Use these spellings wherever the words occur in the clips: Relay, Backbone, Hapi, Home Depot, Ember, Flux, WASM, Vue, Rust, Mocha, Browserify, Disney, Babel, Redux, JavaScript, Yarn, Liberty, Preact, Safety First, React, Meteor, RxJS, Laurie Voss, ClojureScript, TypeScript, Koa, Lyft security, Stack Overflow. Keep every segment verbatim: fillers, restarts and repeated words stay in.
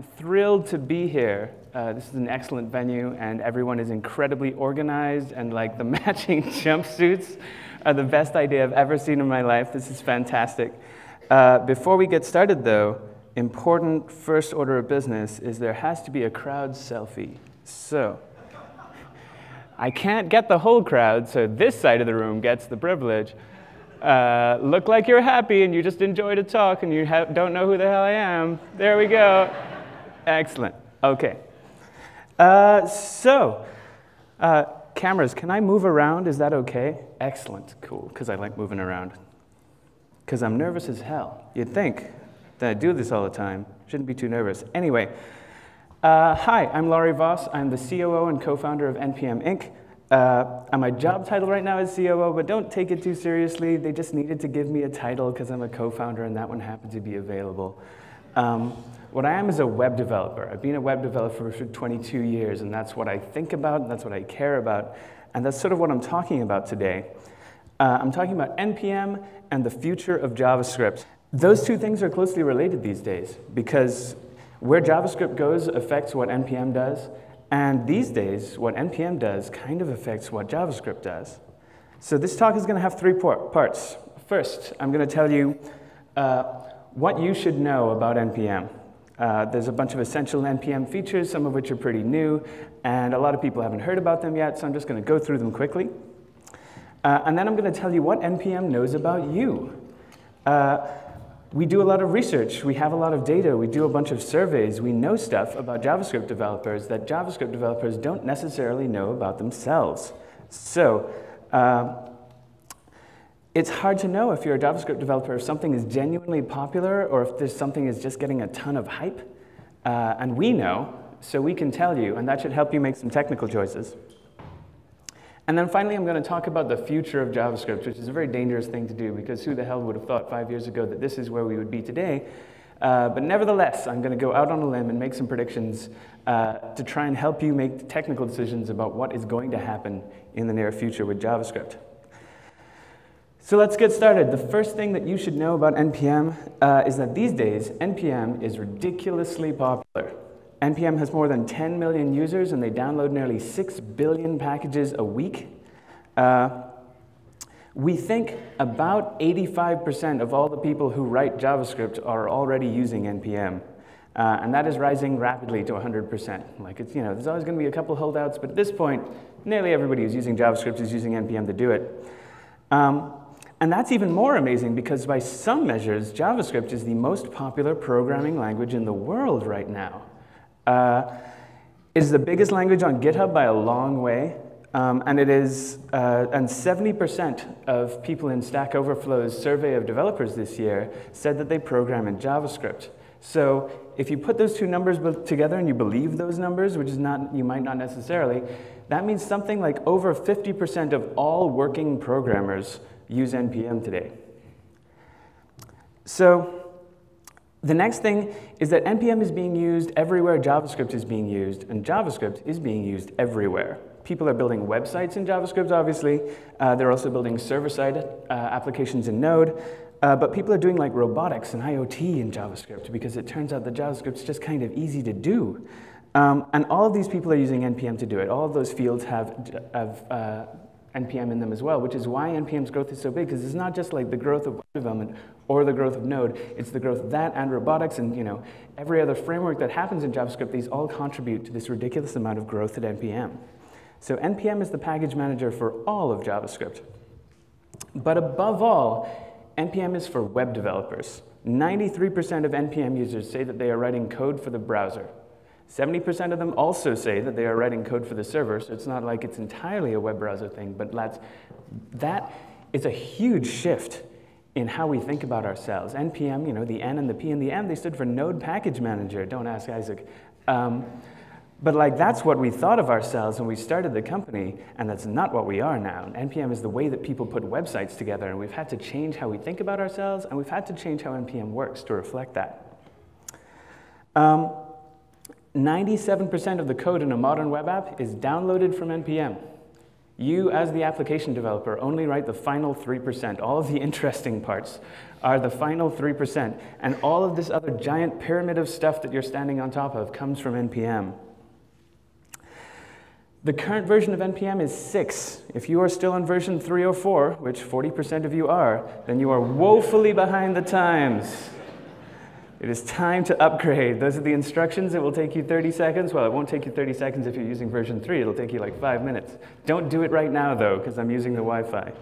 I'm thrilled to be here. Uh, this is an excellent venue, and everyone is incredibly organized, and like the matching jumpsuits are the best idea I've ever seen in my life. This is fantastic. Uh, before we get started, though, important first order of business is there has to be a crowd selfie. So I can't get the whole crowd, so this side of the room gets the privilege. Uh, look like you're happy and you just enjoyed a talk and you ha don't know who the hell I am. There we go. Excellent. Okay. Uh, so, uh, cameras, can I move around? Is that okay? Excellent. Cool, because I like moving around. Because I'm nervous as hell. You'd think that I do this all the time. Shouldn't be too nervous. Anyway, uh, hi, I'm Laurie Voss. I'm the C O O and co-founder of N P M Incorporated. Uh, my job title right now is C O O, but don't take it too seriously. They just needed to give me a title because I'm a co-founder and that one happened to be available. Um, what I am is a web developer. I've been a web developer for twenty-two years, and that's what I think about, and that's what I care about, and that's sort of what I'm talking about today. Uh, I'm talking about N P M and the future of JavaScript. Those two things are closely related these days because where JavaScript goes affects what N P M does. And these days, what N P M does kind of affects what JavaScript does. So this talk is going to have three parts. First, I'm going to tell you uh, what you should know about N P M. Uh, there's a bunch of essential N P M features, some of which are pretty new, and a lot of people haven't heard about them yet, so I'm just going to go through them quickly. Uh, and then I'm going to tell you what N P M knows about you. Uh, We do a lot of research, we have a lot of data, we do a bunch of surveys, we know stuff about JavaScript developers that JavaScript developers don't necessarily know about themselves. So, uh, it's hard to know if you're a JavaScript developer if something is genuinely popular or if there's something is just getting a ton of hype. Uh, and we know, so we can tell you, and that should help you make some technical choices. And then finally, I'm going to talk about the future of JavaScript, which is a very dangerous thing to do, because who the hell would have thought five years ago that this is where we would be today? Uh, but nevertheless, I'm going to go out on a limb and make some predictions uh, to try and help you make technical decisions about what is going to happen in the near future with JavaScript. So let's get started. The first thing that you should know about N P M uh, is that these days, N P M is ridiculously popular. N P M has more than ten million users, and they download nearly six billion packages a week. Uh, we think about eighty-five percent of all the people who write JavaScript are already using N P M. Uh, and that is rising rapidly to one hundred percent. Like, it's, you know, there's always going to be a couple holdouts, but at this point, nearly everybody who's using JavaScript is using N P M to do it. Um, And that's even more amazing because by some measures, JavaScript is the most popular programming language in the world right now. Uh, it is the biggest language on GitHub by a long way, um, and it is, uh, and seventy percent of people in Stack Overflow's survey of developers this year said that they program in JavaScript. So if you put those two numbers together and you believe those numbers, which is not, you might not necessarily, that means something like over fifty percent of all working programmers use N P M today. So, the next thing is that N P M is being used everywhere JavaScript is being used, and JavaScript is being used everywhere. People are building websites in JavaScript, obviously. Uh, they're also building server-side uh, applications in Node. Uh, but people are doing like robotics and I O T in JavaScript because it turns out that JavaScript's just kind of easy to do. Um, and all of these people are using N P M to do it. All of those fields have, have uh, N P M in them as well, which is why N P M's growth is so big, because it's not just like the growth of web development or the growth of Node, it's the growth of that and robotics and, you know, every other framework that happens in JavaScript. These all contribute to this ridiculous amount of growth at N P M. So N P M is the package manager for all of JavaScript. But above all, N P M is for web developers. ninety-three percent of N P M users say that they are writing code for the browser. seventy percent of them also say that they are writing code for the server, so it's not like it's entirely a web browser thing, but that's, that is a huge shift in how we think about ourselves. N P M, you know, the N and the P and the M, they stood for Node Package Manager, don't ask Isaac. Um, but like, that's what we thought of ourselves when we started the company, and that's not what we are now. N P M is the way that people put websites together, and we've had to change how we think about ourselves, and we've had to change how N P M works to reflect that. Um, ninety-seven percent of the code in a modern web app is downloaded from N P M. You, as the application developer, only write the final three percent. All of the interesting parts are the final three percent. And all of this other giant pyramid of stuff that you're standing on top of comes from N P M. The current version of N P M is six. If you are still on version three oh four, which forty percent of you are, then you are woefully behind the times. It is time to upgrade. Those are the instructions. It will take you thirty seconds. Well, it won't take you thirty seconds if you're using version three. It'll take you like five minutes. Don't do it right now, though, because I'm using the Wi-Fi.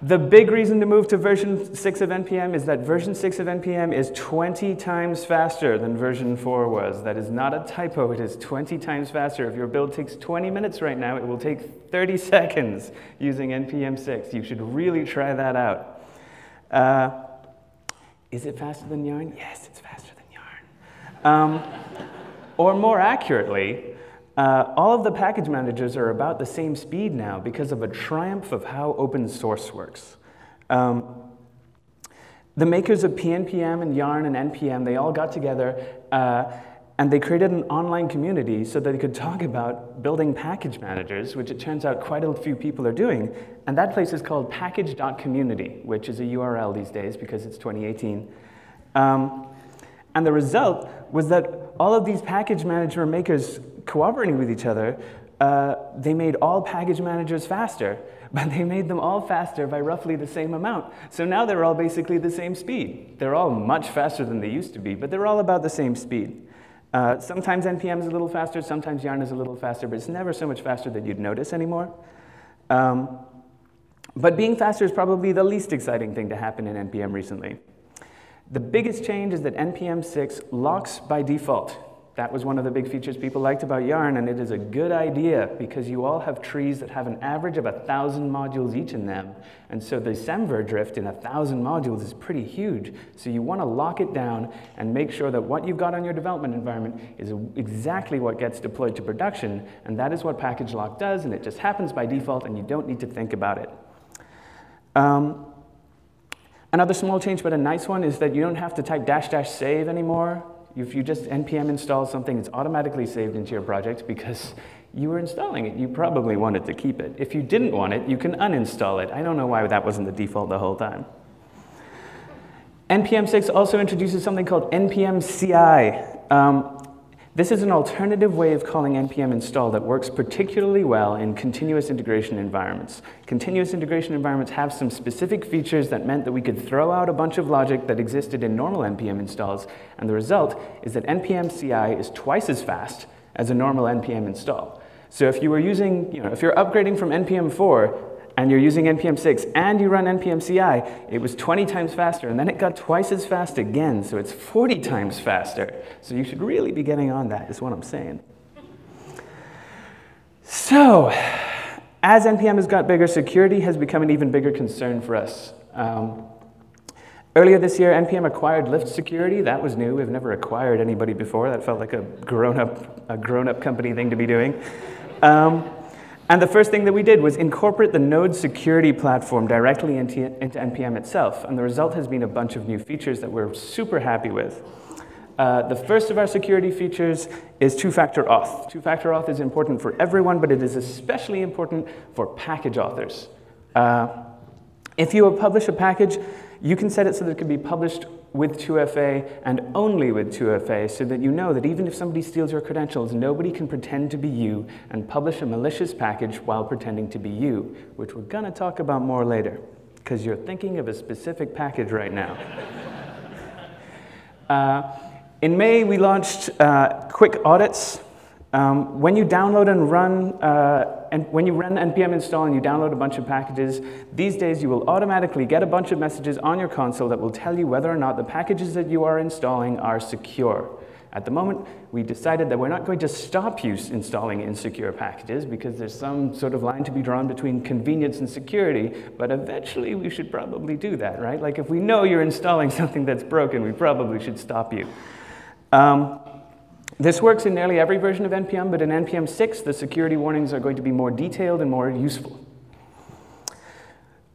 The big reason to move to version six of N P M is that version six of N P M is twenty times faster than version four was. That is not a typo. It is twenty times faster. If your build takes twenty minutes right now, it will take thirty seconds using N P M six. You should really try that out. Uh, Is it faster than Yarn? Yes, it's faster than Yarn. Um, or more accurately, uh, all of the package managers are about the same speed now because of a triumph of how open source works. Um, the makers of P N P M and Yarn and N P M, they all got together uh, and they created an online community so that they could talk about building package managers, which it turns out quite a few people are doing. And that place is called package dot community, which is a U R L these days because it's twenty eighteen. Um, and the result was that all of these package manager makers cooperating with each other, uh, they made all package managers faster, but they made them all faster by roughly the same amount. So now they're all basically the same speed. They're all much faster than they used to be, but they're all about the same speed. Uh, sometimes N P M is a little faster, sometimes Yarn is a little faster, but it's never so much faster that you'd notice anymore. Um, but being faster is probably the least exciting thing to happen in N P M recently. The biggest change is that N P M six locks by default. That was one of the big features people liked about Yarn, and it is a good idea because you all have trees that have an average of one thousand modules each in them. And so the Semver drift in one thousand modules is pretty huge. So you want to lock it down and make sure that what you've got on your development environment is exactly what gets deployed to production. And that is what package lock does, and it just happens by default, and you don't need to think about it. Um, another small change, but a nice one, is that you don't have to type dash dash save anymore. If you just N P M install something, it's automatically saved into your project because you were installing it. You probably wanted to keep it. If you didn't want it, you can uninstall it. I don't know why that wasn't the default the whole time. N P M six also introduces something called N P M C I. Um, this is an alternative way of calling N P M install that works particularly well in continuous integration environments. Continuous integration environments have some specific features that meant that we could throw out a bunch of logic that existed in normal N P M installs, and the result is that N P M C I is twice as fast as a normal N P M install. So if you were using, you know, if you're upgrading from N P M four, and you're using N P M six, and you run N P M C I, it was twenty times faster, and then it got twice as fast again, so it's forty times faster. So you should really be getting on that, is what I'm saying. So, as N P M has got bigger, security has become an even bigger concern for us. Um, earlier this year, N P M acquired Lyft Security. That was new. We've never acquired anybody before. That felt like a grown-up, a grown-up company thing to be doing. Um, And the first thing that we did was incorporate the Node security platform directly into, into N P M itself. And the result has been a bunch of new features that we're super happy with. Uh, the first of our security features is two-factor auth. Two-factor auth is important for everyone, but it is especially important for package authors. Uh, if you publish a package, you can set it so that it can be published with two F A and only with two F A so that you know that even if somebody steals your credentials, nobody can pretend to be you and publish a malicious package while pretending to be you, which we're gonna talk about more later, because you're thinking of a specific package right now. uh, in May, we launched uh, quick audits. Um, when you download and run, uh, and when you run N P M install and you download a bunch of packages, these days you will automatically get a bunch of messages on your console that will tell you whether or not the packages that you are installing are secure. At the moment, we decided that we're not going to stop you installing insecure packages because there's some sort of line to be drawn between convenience and security, but eventually we should probably do that, right? Like if we know you're installing something that's broken, we probably should stop you. Um, This works in nearly every version of N P M, but in N P M six, the security warnings are going to be more detailed and more useful.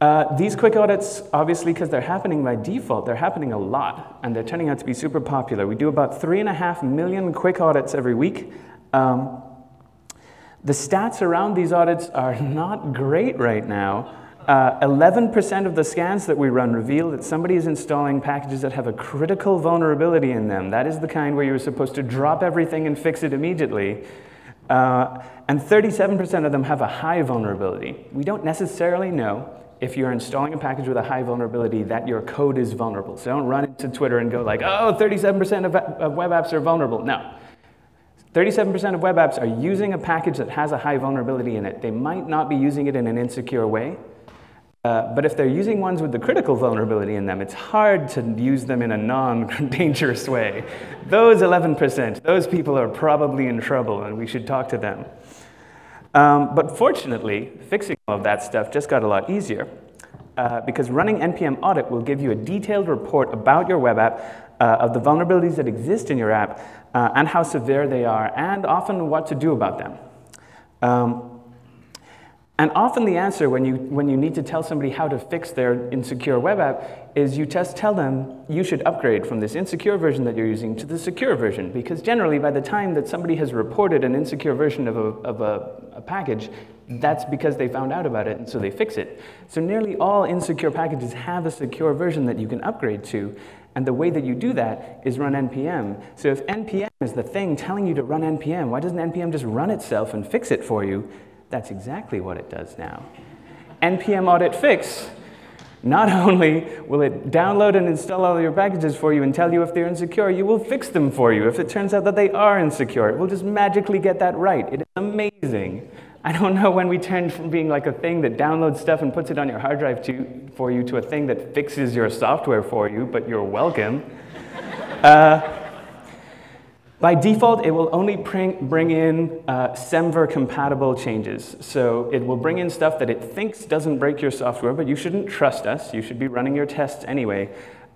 Uh, these quick audits, obviously, because they're happening by default, they're happening a lot, and they're turning out to be super popular. We do about three and a half million quick audits every week. Um, The stats around these audits are not great right now. eleven percent uh, of the scans that we run reveal that somebody is installing packages that have a critical vulnerability in them. That is the kind where you're supposed to drop everything and fix it immediately. Uh, and thirty-seven percent of them have a high vulnerability. We don't necessarily know if you're installing a package with a high vulnerability that your code is vulnerable. So don't run into Twitter and go like, oh, thirty-seven percent of, of web apps are vulnerable. No. thirty-seven percent of web apps are using a package that has a high vulnerability in it. They might not be using it in an insecure way. Uh, but if they're using ones with the critical vulnerability in them, it's hard to use them in a non-dangerous way. Those eleven percent, those people are probably in trouble, and we should talk to them. Um, but fortunately, fixing all of that stuff just got a lot easier, uh, because running N P M audit will give you a detailed report about your web app, uh, of the vulnerabilities that exist in your app, uh, and how severe they are, and often what to do about them. Um, And often the answer when you, when you need to tell somebody how to fix their insecure web app is you just tell them you should upgrade from this insecure version that you're using to the secure version, because generally by the time that somebody has reported an insecure version of a, of a, a package, that's because they found out about it and so they fix it. So nearly all insecure packages have a secure version that you can upgrade to, and the way that you do that is run N P M. So if N P M is the thing telling you to run N P M, why doesn't N P M just run itself and fix it for you? That's exactly what it does now. N P M audit fix, not only will it download and install all your packages for you and tell you if they're insecure, you will fix them for you. If it turns out that they are insecure, it will just magically get that right. It is amazing. I don't know when we turned from being like a thing that downloads stuff and puts it on your hard drive to, for you to a thing that fixes your software for you, but you're welcome. uh, By default, it will only bring in uh, Semver-compatible changes. So it will bring in stuff that it thinks doesn't break your software, but you shouldn't trust us. You should be running your tests anyway.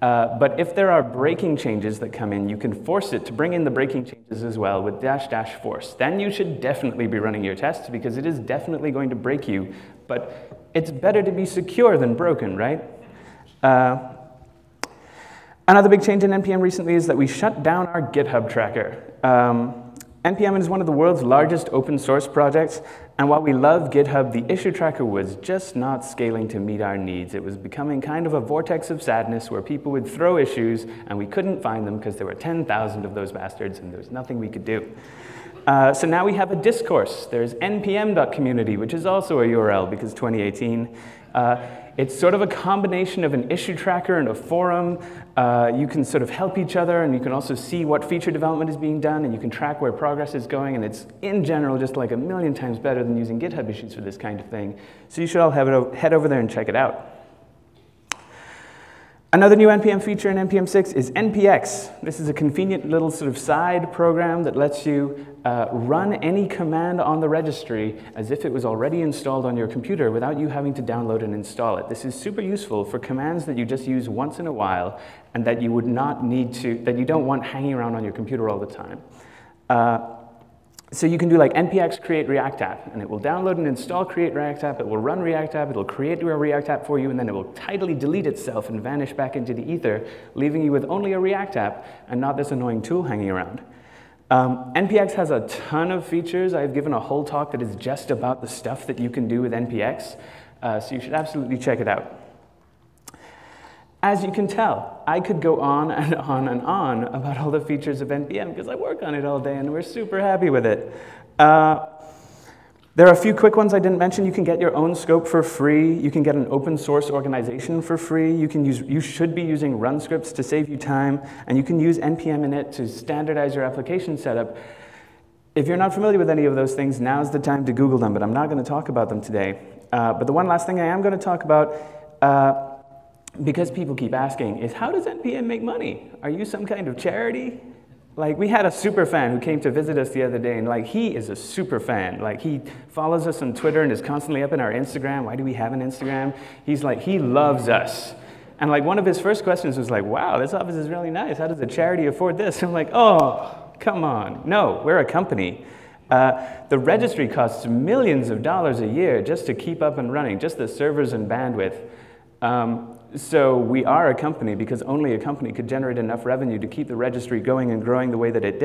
Uh, but if there are breaking changes that come in, you can force it to bring in the breaking changes as well with dash dash force. Then you should definitely be running your tests because it is definitely going to break you. But it's better to be secure than broken, right? Uh, Another big change in N P M recently is that we shut down our GitHub tracker. Um, N P M is one of the world's largest open source projects, and while we love GitHub, the issue tracker was just not scaling to meet our needs. It was becoming kind of a vortex of sadness where people would throw issues and we couldn't find them because there were ten thousand of those bastards and there was nothing we could do. Uh, so now we have a discourse. There's N P M dot community, which is also a U R L because twenty eighteen. Uh, It's sort of a combination of an issue tracker and a forum. Uh, you can sort of help each other, and you can also see what feature development is being done, and you can track where progress is going, and it's, in general, just like a million times better than using GitHub issues for this kind of thing. So you should all have it, head over there and check it out. Another new N P M feature in N P M six is N P X. This is a convenient little sort of side program that lets you uh, run any command on the registry as if it was already installed on your computer without you having to download and install it. This is super useful for commands that you just use once in a while and that you would not need to, that you don't want hanging around on your computer all the time. Uh, So you can do like N P X Create React App, and it will download and install Create React App, it will run React App, it will create your React App for you, and then it will tidally delete itself and vanish back into the ether, leaving you with only a React app and not this annoying tool hanging around. Um, N P X has a ton of features. I've given a whole talk that is just about the stuff that you can do with N P X, uh, so you should absolutely check it out. As you can tell, I could go on and on and on about all the features of N P M because I work on it all day and we're super happy with it. Uh, there are a few quick ones I didn't mention. You can get your own scope for free. You can get an open source organization for free. You, can use, you should be using run scripts to save you time, and you can use N P M init to standardize your application setup. If you're not familiar with any of those things, now's the time to Google them, but I'm not going to talk about them today. Uh, but the one last thing I am going to talk about uh, because people keep asking, is how does N P M make money? Are you some kind of charity? Like, we had a super fan who came to visit us the other day, and like, he is a super fan. Like, he follows us on Twitter and is constantly up in our Instagram. Why do we have an Instagram? He's like, he loves us. And like, one of his first questions was like, wow, this office is really nice. How does a charity afford this? I'm like, oh, come on. No, we're a company. Uh, the registry costs millions of dollars a year just to keep up and running, just the servers and bandwidth. Um, So we are a company because only a company could generate enough revenue to keep the registry going and growing the way that it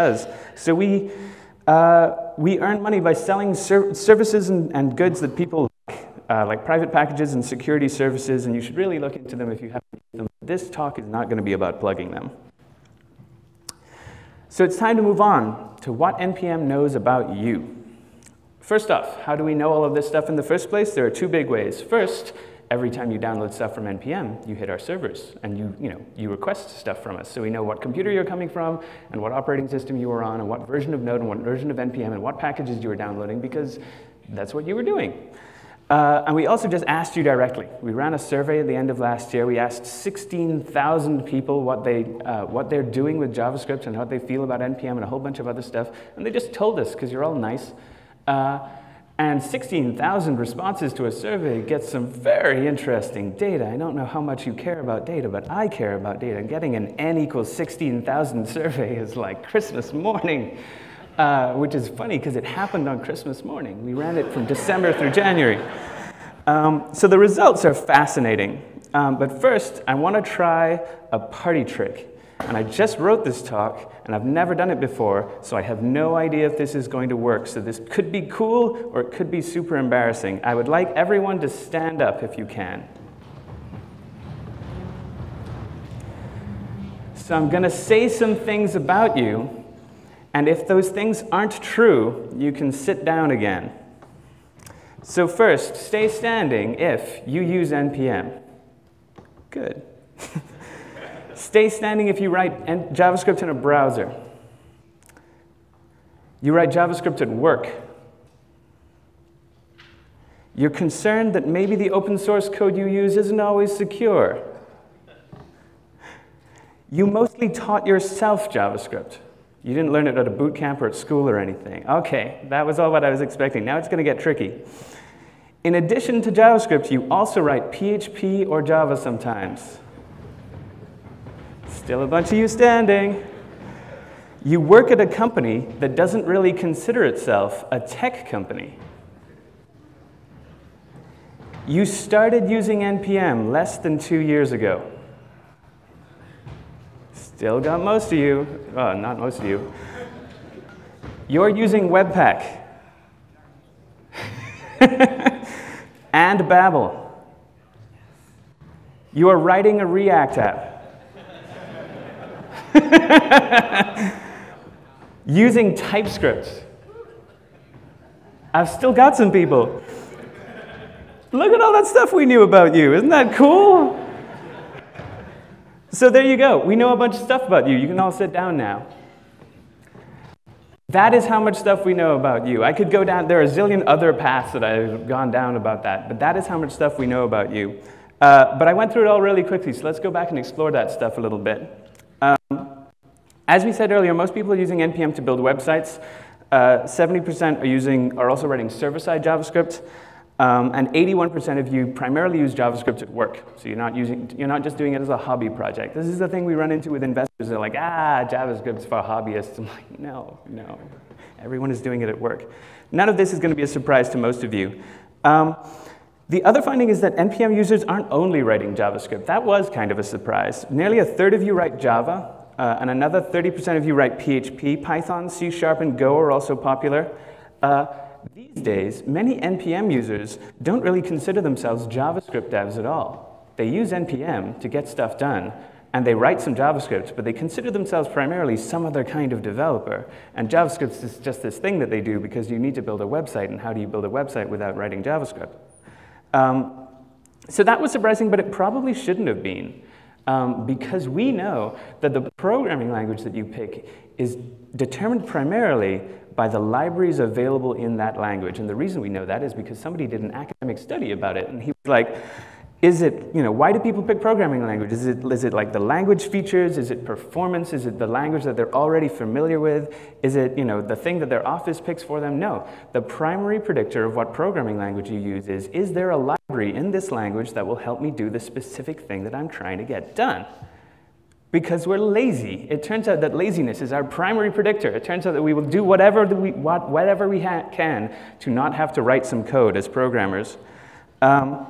does. So we Uh, we earn money by selling ser services and, and goods that people like, uh, like private packages and security services, and you should really look into them if you haven't used them. This talk is not going to be about plugging them. So it's time to move on to what N P M knows about you. First off, how do we know all of this stuff in the first place? There are two big ways. First, every time you download stuff from N P M, you hit our servers, and you, you, know, you request stuff from us. So we know what computer you're coming from, and what operating system you were on, and what version of Node, and what version of N P M, and what packages you were downloading, because that's what you were doing. Uh, and we also just asked you directly. We ran a survey at the end of last year. We asked sixteen thousand people what, they, uh, what they're doing with JavaScript and how they feel about N P M and a whole bunch of other stuff. And they just told us, because you're all nice. Uh, and sixteen thousand responses to a survey gets some very interesting data. I don't know how much you care about data, but I care about data. And getting an N equals sixteen thousand survey is like Christmas morning, uh, which is funny because it happened on Christmas morning. We ran it from December through January. Um, so the results are fascinating. Um, but first, I want to try a party trick. And I just wrote this talk, and I've never done it before, so I have no idea if this is going to work. So this could be cool, or it could be super embarrassing. I would like everyone to stand up if you can. So I'm going to say some things about you, and if those things aren't true, you can sit down again. So first, stay standing if you use N P M. Good. Stay standing if you write JavaScript in a browser. You write JavaScript at work. You're concerned that maybe the open source code you use isn't always secure. You mostly taught yourself JavaScript. You didn't learn it at a boot camp or at school or anything. Okay, that was all what I was expecting. Now it's going to get tricky. In addition to JavaScript, you also write P H P or Java sometimes. Still a bunch of you standing. You work at a company that doesn't really consider itself a tech company. You started using N P M less than two years ago. Still got most of you. Oh, not most of you. You're using Webpack. And Babel. You are writing a React app. Using TypeScript. I've still got some people. Look at all that stuff we knew about you. Isn't that cool? So there you go. We know a bunch of stuff about you. You can all sit down now. That is how much stuff we know about you. I could go down. There are a zillion other paths that I've gone down about that, but that is how much stuff we know about you. Uh, but I went through it all really quickly, so let's go back and explore that stuff a little bit. Um, as we said earlier, most people are using N P M to build websites. seventy percent uh, are using, are also writing server-side JavaScript, um, and eighty-one percent of you primarily use JavaScript at work. So you're not using, you're not just doing it as a hobby project. This is the thing we run into with investors. They're like, ah, JavaScript's for hobbyists. I'm like, no, no. Everyone is doing it at work. None of this is going to be a surprise to most of you. Um, The other finding is that N P M users aren't only writing JavaScript. That was kind of a surprise. Nearly a third of you write Java, uh, and another thirty percent of you write P H P. Python, C Sharp, and Go are also popular. Uh, these days, many N P M users don't really consider themselves JavaScript devs at all. They use N P M to get stuff done, and they write some JavaScript, but they consider themselves primarily some other kind of developer. And JavaScript is just this thing that they do because you need to build a website, and how do you build a website without writing JavaScript? Um, so that was surprising, but it probably shouldn't have been, um, because we know that the programming language that you pick is determined primarily by the libraries available in that language. And the reason we know that is because somebody did an academic study about it, and he was like, is it, you know, why do people pick programming language? Is it, is it like the language features? Is it performance? Is it the language that they're already familiar with? Is it, you know, the thing that their office picks for them? No. The primary predictor of what programming language you use is, is there a library in this language that will help me do the specific thing that I'm trying to get done? Because we're lazy. It turns out that laziness is our primary predictor. It turns out that we will do whatever we, whatever we ha- can to not have to write some code as programmers. Um,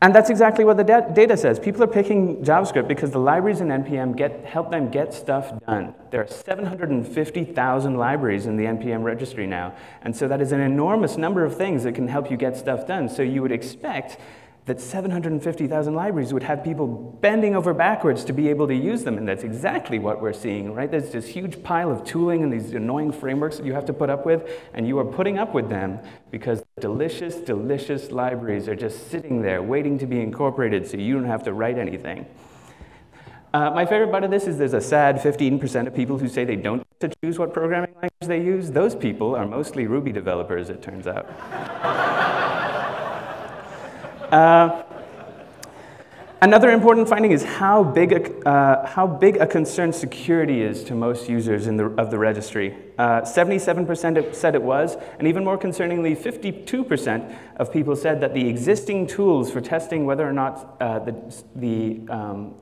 And that's exactly what the data says. People are picking JavaScript because the libraries in N P M get, help them get stuff done. There are seven hundred fifty thousand libraries in the N P M registry now. And so that is an enormous number of things that can help you get stuff done. So you would expect that seven hundred fifty thousand libraries would have people bending over backwards to be able to use them. And that's exactly what we're seeing, right? There's this huge pile of tooling and these annoying frameworks that you have to put up with, and you are putting up with them because delicious, delicious libraries are just sitting there waiting to be incorporated so you don't have to write anything. Uh, my favorite part of this is there's a sad fifteen percent of people who say they don't get to choose what programming language they use. Those people are mostly Ruby developers, it turns out. Uh, another important finding is how big a, uh, how big a concern security is to most users in the, of the registry. seventy-seven percent uh, said it was, and even more concerningly, fifty-two percent of people said that the existing tools for testing whether or not uh, the, the um,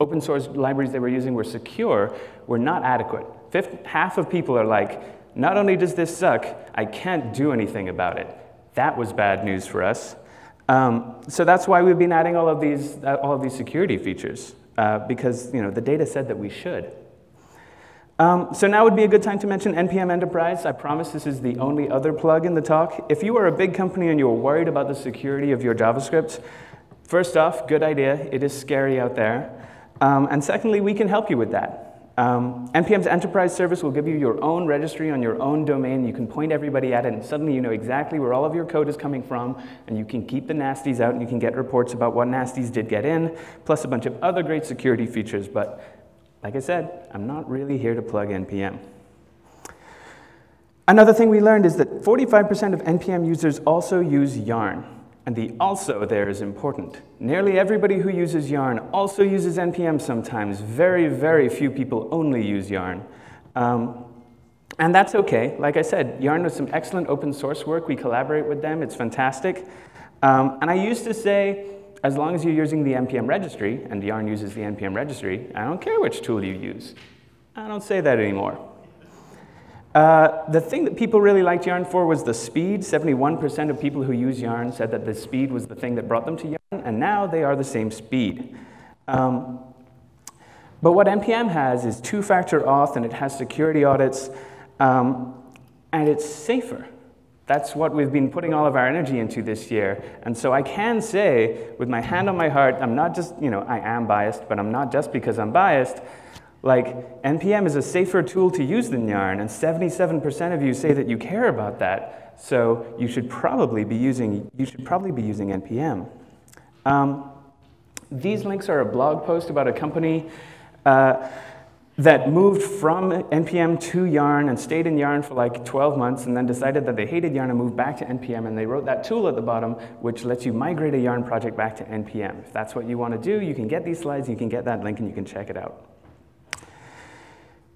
open source libraries they were using were secure were not adequate. Fifth, half of people are like, not only does this suck, I can't do anything about it. That was bad news for us. Um, so that's why we've been adding all of these, uh, all of these security features, uh, because you know, the data said that we should. Um, so now would be a good time to mention N P M Enterprise. I promise this is the only other plug in the talk. If you are a big company and you're worried about the security of your JavaScript, first off, good idea. It is scary out there. Um, and secondly, we can help you with that. Um, N P M's enterprise service will give you your own registry on your own domain. You can point everybody at it, and suddenly you know exactly where all of your code is coming from, and you can keep the nasties out, and you can get reports about what nasties did get in, plus a bunch of other great security features. But like I said, I'm not really here to plug N P M. Another thing we learned is that forty-five percent of N P M users also use Yarn. And the also there is important. Nearly everybody who uses Yarn also uses N P M sometimes. Very, very few people only use Yarn. Um, and that's okay. Like I said, Yarn was some excellent open source work. We collaborate with them. It's fantastic. Um, and I used to say, as long as you're using the N P M registry, and Yarn uses the N P M registry, I don't care which tool you use. I don't say that anymore. Uh, the thing that people really liked Yarn for was the speed. seventy-one percent of people who use Yarn said that the speed was the thing that brought them to Yarn, and now they are the same speed. Um, but what N P M has is two-factor auth, and it has security audits, um, and it's safer. That's what we've been putting all of our energy into this year. And so I can say, with my hand on my heart, I'm not just, you know, I am biased, but I'm not just because I'm biased. Like, N P M is a safer tool to use than Yarn, and seventy-seven percent of you say that you care about that, so you should probably be using, you should probably be using N P M. Um, these links are a blog post about a company uh, that moved from N P M to Yarn and stayed in Yarn for like twelve months and then decided that they hated Yarn and moved back to N P M, and they wrote that tool at the bottom which lets you migrate a Yarn project back to N P M. If that's what you want to do, you can get these slides, you can get that link, and you can check it out.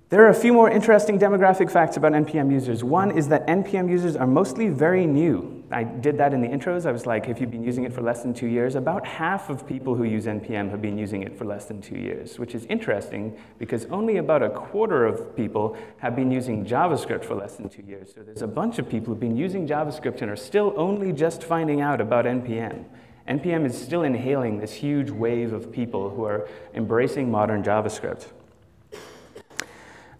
There are a few more interesting demographic facts about N P M users. One is that N P M users are mostly very new. I did that in the intros. I was like, if you've been using it for less than two years, about half of people who use N P M have been using it for less than two years, which is interesting because only about a quarter of people have been using JavaScript for less than two years. So there's a bunch of people who've been using JavaScript and are still only just finding out about N P M. N P M is still inhaling this huge wave of people who are embracing modern JavaScript.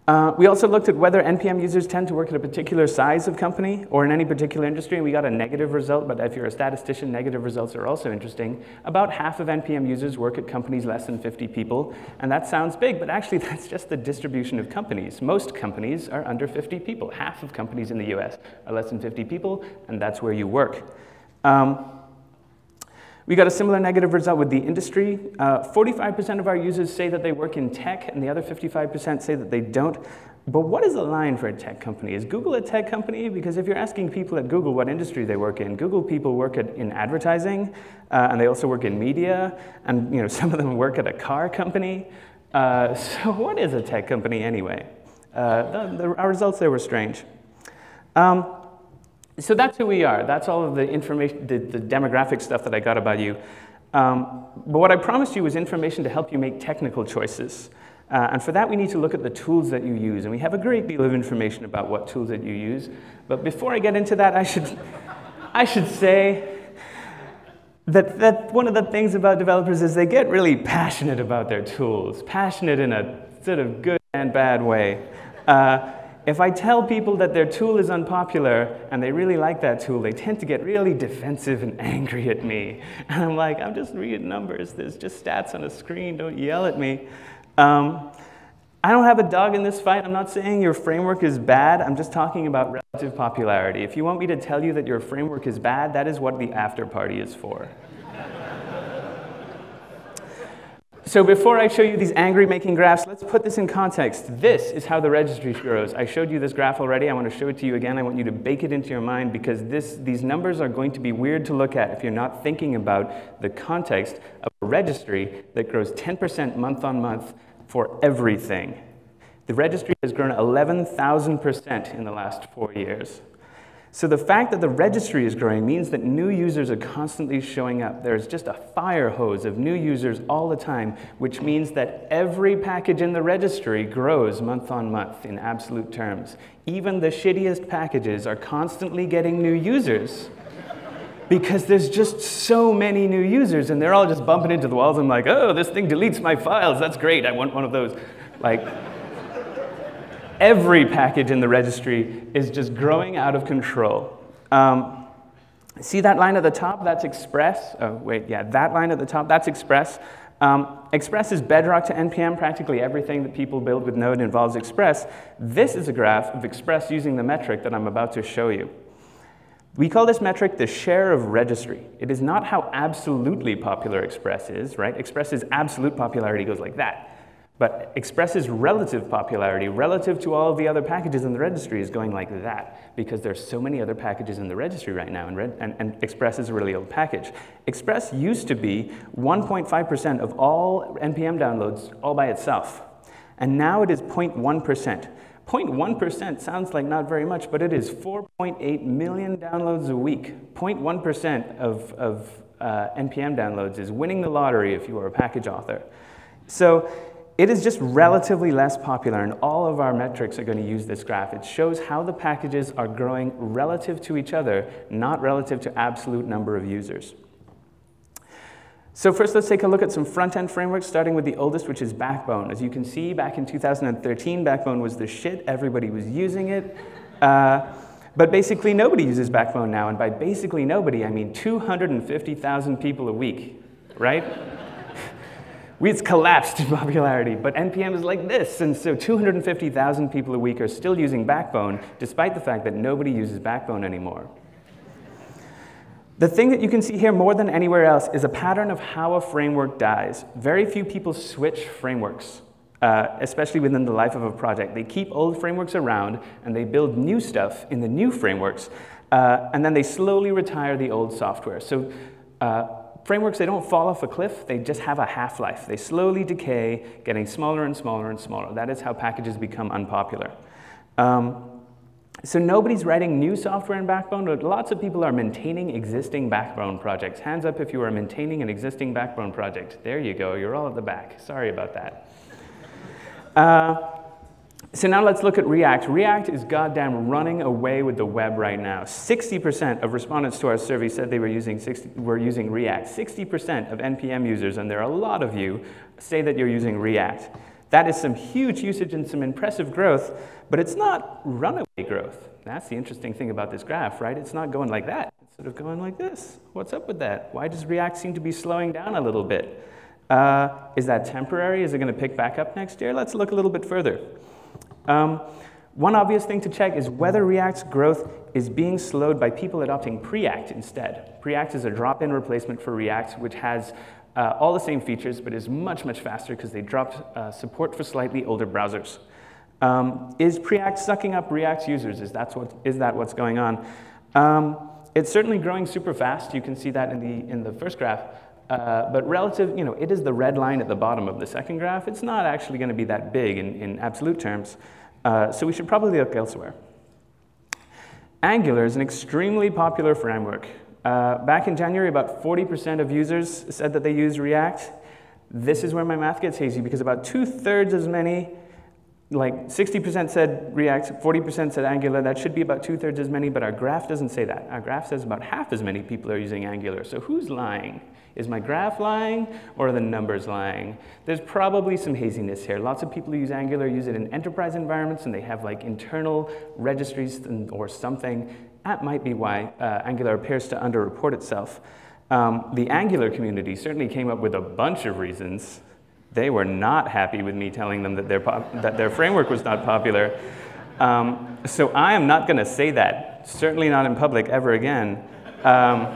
Uh, we also looked at whether N P M users tend to work at a particular size of company or in any particular industry, and we got a negative result, but if you're a statistician, negative results are also interesting. About half of N P M users work at companies less than fifty people, and that sounds big, but actually that's just the distribution of companies. Most companies are under fifty people. Half of companies in the U S are less than fifty people, and that's where you work. Um, We got a similar negative result with the industry. forty-five percent of our users say that they work in tech, and the other fifty-five percent say that they don't. But what is the line for a tech company? Is Google a tech company? Because if you're asking people at Google what industry they work in, Google people work at, in advertising, uh, and they also work in media, and you know, some of them work at a car company. Uh, so what is a tech company anyway? Uh, the, the, our results there were strange. Um, So that's who we are. That's all of the information, the, the demographic stuff that I got about you. Um, but what I promised you was information to help you make technical choices. Uh, and for that, we need to look at the tools that you use. And we have a great deal of information about what tools that you use. But before I get into that, I should, I should say That, that one of the things about developers is they get really passionate about their tools, passionate in a sort of good and bad way. Uh, if I tell people that their tool is unpopular and they really like that tool, they tend to get really defensive and angry at me. And I'm like, I'm just reading numbers. There's just stats on a screen. Don't yell at me. Um, I don't have a dog in this fight. I'm not saying your framework is bad. I'm just talking about relative popularity. If you want me to tell you that your framework is bad, that is what the after party is for. So before I show you these angry-making graphs, let's put this in context. This is how the registry grows. I showed you this graph already. I want to show it to you again. I want you to bake it into your mind, because this, these numbers are going to be weird to look at if you're not thinking about the context of a registry that grows ten percent month on month for everything. The registry has grown eleven thousand percent in the last four years. So the fact that the registry is growing means that new users are constantly showing up. There's just a fire hose of new users all the time, which means that every package in the registry grows month on month in absolute terms. Even the shittiest packages are constantly getting new users because there's just so many new users, and they're all just bumping into the walls and like, oh, this thing deletes my files. That's great. I want one of those. Like. Every package in the registry is just growing out of control. Um, see that line at the top? That's Express. Oh, wait, yeah, that line at the top, that's Express. Um, Express is bedrock to N P M. Practically everything that people build with Node involves Express. This is a graph of Express using the metric that I'm about to show you. We call this metric the share of registry. It is not how absolutely popular Express is, right? Express's absolute popularity goes like that. But Express's relative popularity, relative to all of the other packages in the registry, is going like that, because there's so many other packages in the registry right now, and, Red, and, and Express is a really old package. Express used to be one point five percent of all N P M downloads all by itself, and now it is zero point one percent. zero point one percent sounds like not very much, but it is four point eight million downloads a week. zero point one percent of, of uh, N P M downloads is winning the lottery if you are a package author. So. It is just relatively less popular, and all of our metrics are going to use this graph. It shows how the packages are growing relative to each other, not relative to absolute number of users. So first, let's take a look at some front-end frameworks, starting with the oldest, which is Backbone. As you can see, back in two thousand thirteen, Backbone was the shit. Everybody was using it. Uh, But basically, nobody uses Backbone now, and by basically nobody, I mean two hundred fifty thousand people a week, right? It's collapsed in popularity, but N P M is like this, and so two hundred fifty thousand people a week are still using Backbone, despite the fact that nobody uses Backbone anymore. The thing that you can see here more than anywhere else is a pattern of how a framework dies. Very few people switch frameworks, uh, especially within the life of a project. They keep old frameworks around, and they build new stuff in the new frameworks, uh, and then they slowly retire the old software. So. Uh, Frameworks, they don't fall off a cliff, they just have a half-life. They slowly decay, getting smaller and smaller and smaller. That is how packages become unpopular. Um, so nobody's writing new software in Backbone, but lots of people are maintaining existing Backbone projects. Hands up if you are maintaining an existing Backbone project. There you go, you're all at the back. Sorry about that. Uh, So now let's look at React. React is goddamn running away with the web right now. sixty percent of respondents to our survey said they were using, sixty, were using React. sixty percent of N P M users, and there are a lot of you, say that you're using React. That is some huge usage and some impressive growth, but it's not runaway growth. That's the interesting thing about this graph, right? It's not going like that. It's sort of going like this. What's up with that? Why does React seem to be slowing down a little bit? Uh, is that temporary? Is it going to pick back up next year? Let's look a little bit further. Um, one obvious thing to check is whether React's growth is being slowed by people adopting Preact instead. Preact is a drop-in replacement for React, which has uh, all the same features, but is much, much faster because they dropped uh, support for slightly older browsers. Um, is Preact sucking up React's users? Is that, what, is that what's going on? Um, it's certainly growing super fast. You can see that in the, in the first graph. Uh, but relative, you know, it is the red line at the bottom of the second graph. It's not actually going to be that big in, in absolute terms, uh, so we should probably look elsewhere. Angular is an extremely popular framework. Uh, back in January, about forty percent of users said that they use React. This is where my math gets hazy, because about two-thirds as many like sixty percent said React, forty percent said Angular. That should be about two-thirds as many, but our graph doesn't say that. Our graph says about half as many people are using Angular. So who's lying? Is my graph lying, or are the numbers lying? There's probably some haziness here. Lots of people who use Angular use it in enterprise environments, and they have like internal registries or something. That might be why uh, Angular appears to underreport itself. Um, the Angular community certainly came up with a bunch of reasons. They were not happy with me telling them that their, pop that their framework was not popular. Um, so I am not going to say that, certainly not in public ever again. Um,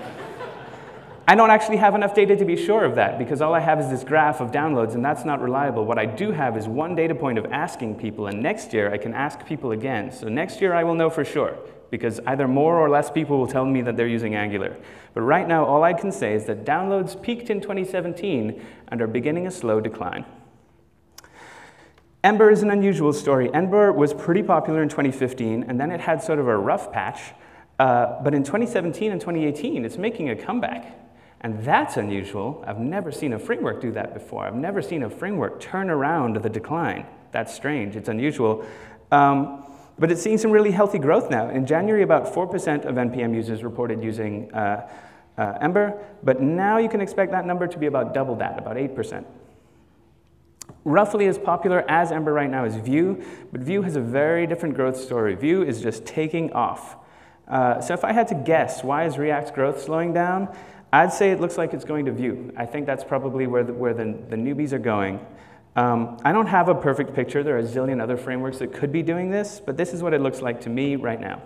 I don't actually have enough data to be sure of that, because all I have is this graph of downloads, and that's not reliable. What I do have is one data point of asking people, and next year I can ask people again. So next year I will know for sure, because either more or less people will tell me that they're using Angular. But right now, all I can say is that downloads peaked in twenty seventeen and are beginning a slow decline. Ember is an unusual story. Ember was pretty popular in twenty fifteen, and then it had sort of a rough patch. Uh, but in twenty seventeen and twenty eighteen, it's making a comeback. And that's unusual. I've never seen a framework do that before. I've never seen a framework turn around the decline. That's strange. It's unusual. Um, But it's seeing some really healthy growth now. In January, about four percent of N P M users reported using uh, uh, Ember, but now you can expect that number to be about double that, about eight percent. Roughly as popular as Ember right now is Vue, but Vue has a very different growth story. Vue is just taking off. Uh, so if I had to guess, why is React's growth slowing down? I'd say it looks like it's going to Vue. I think that's probably where the, where the, the newbies are going. Um, I don't have a perfect picture. There are a zillion other frameworks that could be doing this, but this is what it looks like to me right now.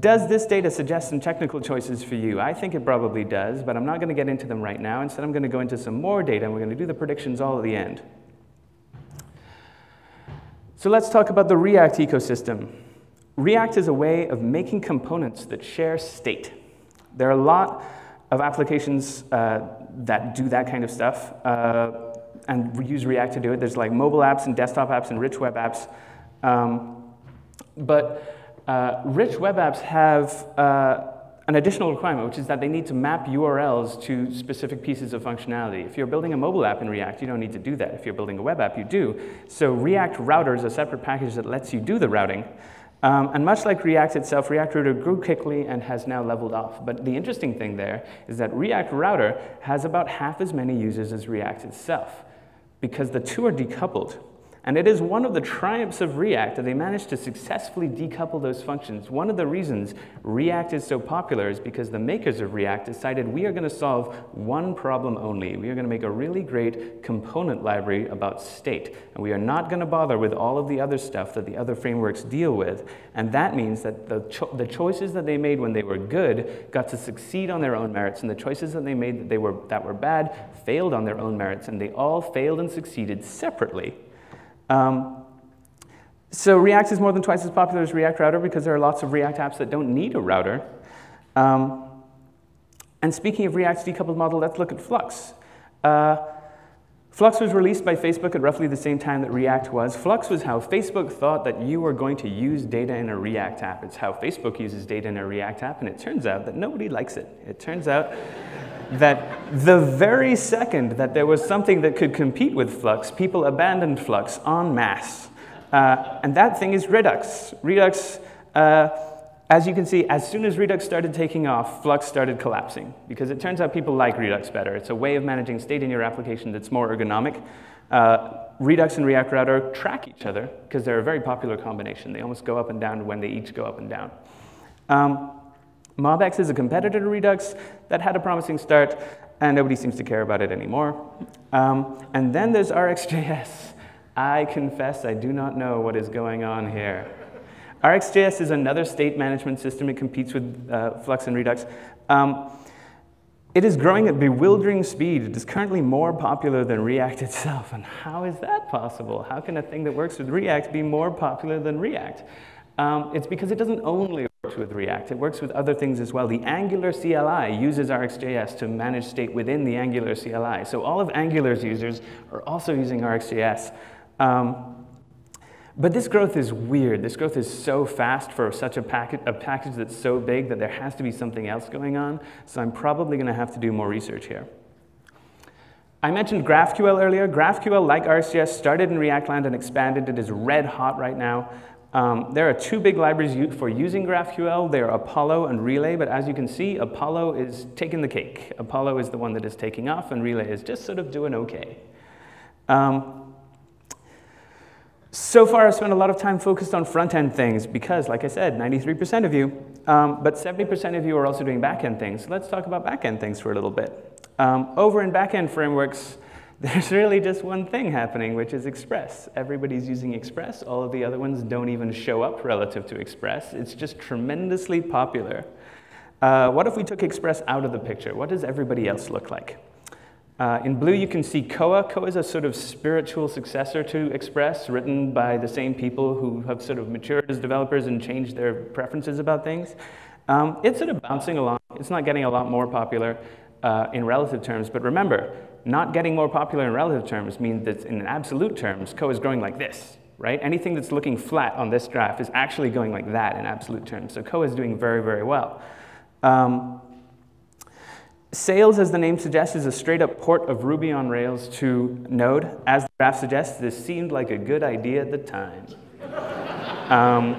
Does this data suggest some technical choices for you? I think it probably does, but I'm not going to get into them right now. Instead, I'm going to go into some more data, and we're going to do the predictions all at the end. So let's talk about the React ecosystem. React is a way of making components that share state. There are a lot of applications uh, that do that kind of stuff. Uh, and we use React to do it. There's like mobile apps and desktop apps and rich web apps. Um, but uh, rich web apps have uh, an additional requirement, which is that they need to map U R Ls to specific pieces of functionality. If you're building a mobile app in React, you don't need to do that. If you're building a web app, you do. So React Router is a separate package that lets you do the routing. Um, and much like React itself, React Router grew quickly and has now leveled off. But the interesting thing there is that React Router has about half as many users as React itself, because the two are decoupled. And it is one of the triumphs of React that they managed to successfully decouple those functions. One of the reasons React is so popular is because the makers of React decided we are going to solve one problem only. We are going to make a really great component library about state. And we are not going to bother with all of the other stuff that the other frameworks deal with. And that means that the, cho the choices that they made when they were good got to succeed on their own merits. And the choices that they made that, they were, that were bad failed on their own merits. And they all failed and succeeded separately. Um, so React is more than twice as popular as React Router because there are lots of React apps that don't need a router. Um, and speaking of React's decoupled model, let's look at Flux. Uh, Flux was released by Facebook at roughly the same time that React was. Flux was how Facebook thought that you were going to use data in a React app. It's how Facebook uses data in a React app, and it turns out that nobody likes it. It turns out that the very second that there was something that could compete with Flux, people abandoned Flux en masse. Uh, and that thing is Redux. Redux, uh, as you can see, as soon as Redux started taking off, Flux started collapsing, because it turns out people like Redux better. It's a way of managing state in your application that's more ergonomic. Uh, Redux and React Router track each other, because they're a very popular combination. They almost go up and down when they each go up and down. Um, MobX is a competitor to Redux that had a promising start, and nobody seems to care about it anymore. Um, and then there's RxJS. I confess I do not know what is going on here. RxJS is another state management system. It competes with uh, Flux and Redux. Um, it is growing at bewildering speed. It is currently more popular than React itself. And how is that possible? How can a thing that works with React be more popular than React? Um, it's because it doesn't only work with React. It works with other things as well. The Angular C L I uses RxJS to manage state within the Angular C L I. So all of Angular's users are also using RxJS. Um, but this growth is weird. This growth is so fast for such a, packet, a package that's so big that there has to be something else going on. So I'm probably going to have to do more research here. I mentioned GraphQL earlier. GraphQL, like RxJS, started in React land and expanded. It is red hot right now. Um, there are two big libraries for using GraphQL. They are Apollo and Relay, but as you can see, Apollo is taking the cake. Apollo is the one that is taking off, and Relay is just sort of doing okay. Um, so far, I've spent a lot of time focused on front-end things because, like I said, ninety-three percent of you, um, but seventy percent of you are also doing back-end things. So let's talk about back-end things for a little bit. Um, over in backend frameworks, there's really just one thing happening, which is Express. Everybody's using Express. All of the other ones don't even show up relative to Express. It's just tremendously popular. Uh, what if we took Express out of the picture? What does everybody else look like? Uh, in blue, you can see Koa. Koa is a sort of spiritual successor to Express, written by the same people who have sort of matured as developers and changed their preferences about things. Um, it's sort of bouncing along. It's not getting a lot more popular. Uh, in relative terms, but remember, not getting more popular in relative terms means that in absolute terms, Koa is growing like this, right? Anything that's looking flat on this graph is actually going like that in absolute terms, so Koa is doing very, very well. Um, Sails, as the name suggests, is a straight-up port of Ruby on Rails to Node. As the graph suggests, this seemed like a good idea at the time. um,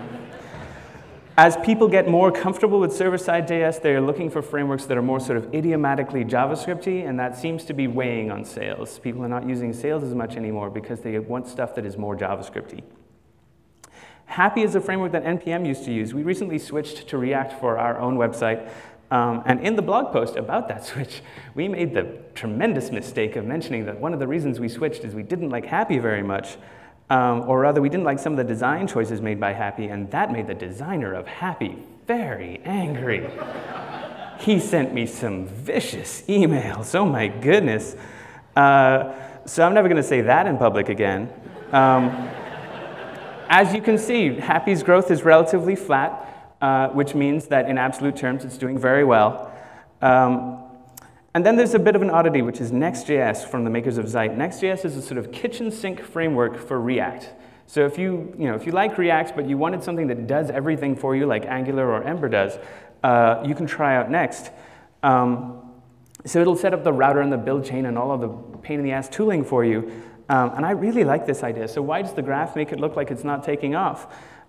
As people get more comfortable with server-side J S, they are looking for frameworks that are more sort of idiomatically JavaScript-y, and that seems to be weighing on Sails. People are not using Sails as much anymore because they want stuff that is more JavaScript-y. Hapi is a framework that N P M used to use. We recently switched to React for our own website, um, and in the blog post about that switch, we made the tremendous mistake of mentioning that one of the reasons we switched is we didn't like Hapi very much. Um, or rather, we didn't like some of the design choices made by Hapi, and that made the designer of Hapi very angry. He sent me some vicious emails, oh my goodness. Uh, so I'm never going to say that in public again. Um, as you can see, Hapi's growth is relatively flat, uh, which means that in absolute terms it's doing very well. Um, And then there's a bit of an oddity, which is Next.js from the makers of Zeit. Next.js is a sort of kitchen sink framework for React. So if you, you know, if you like React, but you wanted something that does everything for you, like Angular or Ember does, uh, you can try out Next. Um, so it'll set up the router and the build chain and all of the pain-in-the-ass tooling for you. Um, and I really like this idea. So why does the graph make it look like it's not taking off?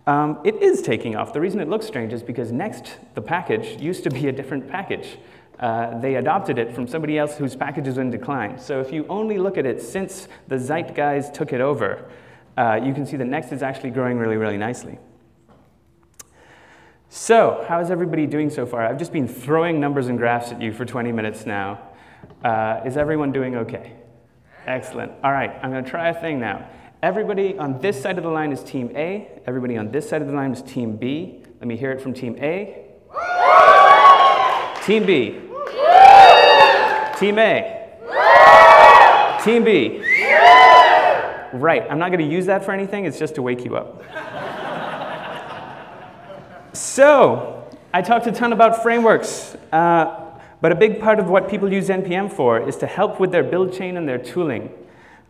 Um, it is taking off. The reason it looks strange is because Next, the package, used to be a different package. Uh, they adopted it from somebody else whose package is in decline. So if you only look at it since the Zeit guys took it over, uh, you can see that Next is actually growing really, really nicely. So how is everybody doing so far? I've just been throwing numbers and graphs at you for twenty minutes now. Uh, is everyone doing okay? Excellent. All right, I'm going to try a thing now. Everybody on this side of the line is team A. Everybody on this side of the line is team B. Let me hear it from team A. Team B. Woo! Team A. Woo! Team B. Yeah! Right, I'm not going to use that for anything, it's just to wake you up. So, I talked a ton about frameworks, uh, but a big part of what people use N P M for is to help with their build chain and their tooling.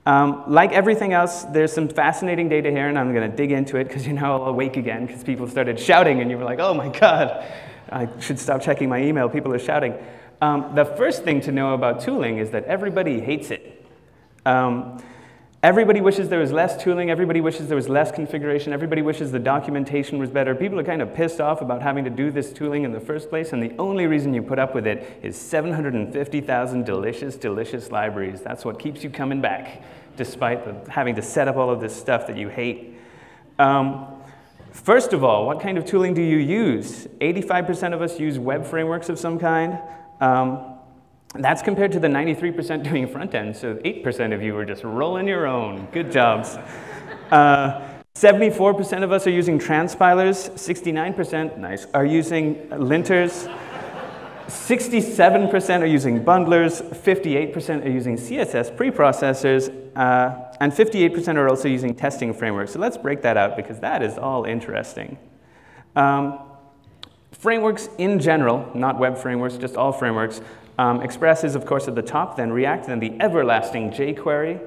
Um, like everything else, there's some fascinating data here, and I'm going to dig into it because you're now all awake again because people started shouting and you were like, oh my god. I should stop checking my email, people are shouting. Um, the first thing to know about tooling is that everybody hates it. Um, everybody wishes there was less tooling, everybody wishes there was less configuration, everybody wishes the documentation was better. People are kind of pissed off about having to do this tooling in the first place, and the only reason you put up with it is seven hundred fifty thousand delicious, delicious libraries. That's what keeps you coming back, despite the, having to set up all of this stuff that you hate. Um, First of all, what kind of tooling do you use? eighty-five percent of us use web frameworks of some kind. Um, that's compared to the ninety-three percent doing front-end, so eight percent of you are just rolling your own. Good jobs. seventy-four percent uh, of us are using transpilers. sixty-nine percent, nice, are using linters. sixty-seven percent are using bundlers. fifty-eight percent are using C S S preprocessors. Uh, And fifty-eight percent are also using testing frameworks. So let's break that out because that is all interesting. Um, frameworks in general, not web frameworks, just all frameworks. Um, Express is, of course, at the top, then React, then the everlasting jQuery,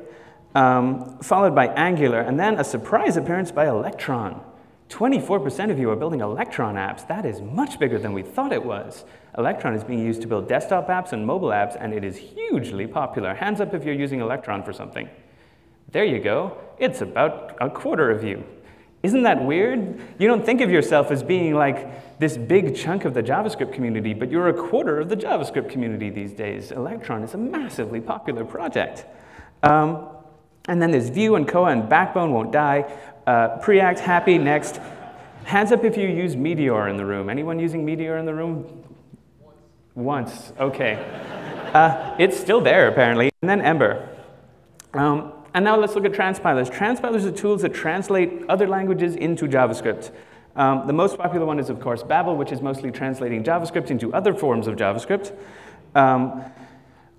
um, followed by Angular, and then a surprise appearance by Electron. twenty-four percent of you are building Electron apps. That is much bigger than we thought it was. Electron is being used to build desktop apps and mobile apps, and it is hugely popular. Hands up if you're using Electron for something. There you go. It's about a quarter of you. Isn't that weird? You don't think of yourself as being like this big chunk of the JavaScript community, but you're a quarter of the JavaScript community these days. Electron is a massively popular project. Um, and then there's Vue and Koa and Backbone won't die. Uh, Preact, Hapi, Next. Hands up if you use Meteor in the room. Anyone using Meteor in the room? Once, okay. uh, it's still there apparently. And then Ember. Um, And now let's look at transpilers. Transpilers are tools that translate other languages into JavaScript. Um, the most popular one is, of course, Babel, which is mostly translating JavaScript into other forms of JavaScript, um,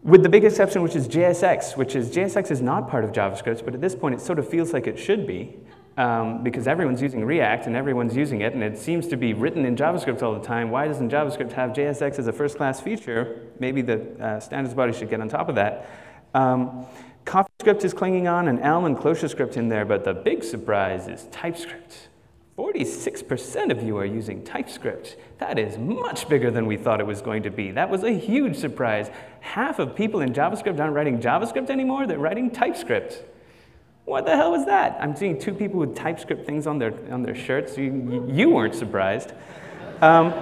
with the big exception, which is J S X, which is J S X is not part of JavaScript, but at this point it sort of feels like it should be, um, because everyone's using React and everyone's using it, and it seems to be written in JavaScript all the time. Why doesn't JavaScript have J S X as a first-class feature? Maybe the uh, standards body should get on top of that. Um, CoffeeScript is clinging on, and Elm and ClojureScript in there, but the big surprise is TypeScript. forty-six percent of you are using TypeScript. That is much bigger than we thought it was going to be. That was a huge surprise. Half of people in JavaScript aren't writing JavaScript anymore, they're writing TypeScript. What the hell was that? I'm seeing two people with TypeScript things on their, on their shirts. You, you weren't surprised. Um,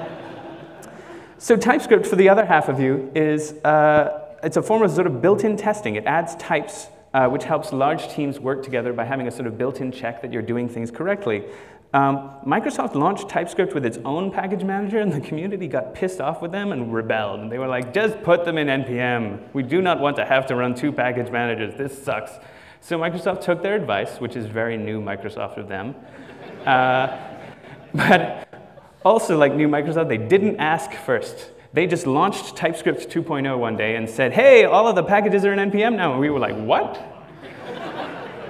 so TypeScript, for the other half of you, is uh, it's a form of sort of built-in testing. It adds types, uh, which helps large teams work together by having a sort of built-in check that you're doing things correctly. Um, Microsoft launched TypeScript with its own package manager, and the community got pissed off with them and rebelled. And they were like, just put them in N P M. We do not want to have to run two package managers. This sucks. So Microsoft took their advice, which is very new Microsoft of them. Uh, but also, like new Microsoft, they didn't ask first. They just launched TypeScript two point oh one day and said, hey, all of the packages are in N P M now. And we were like, what?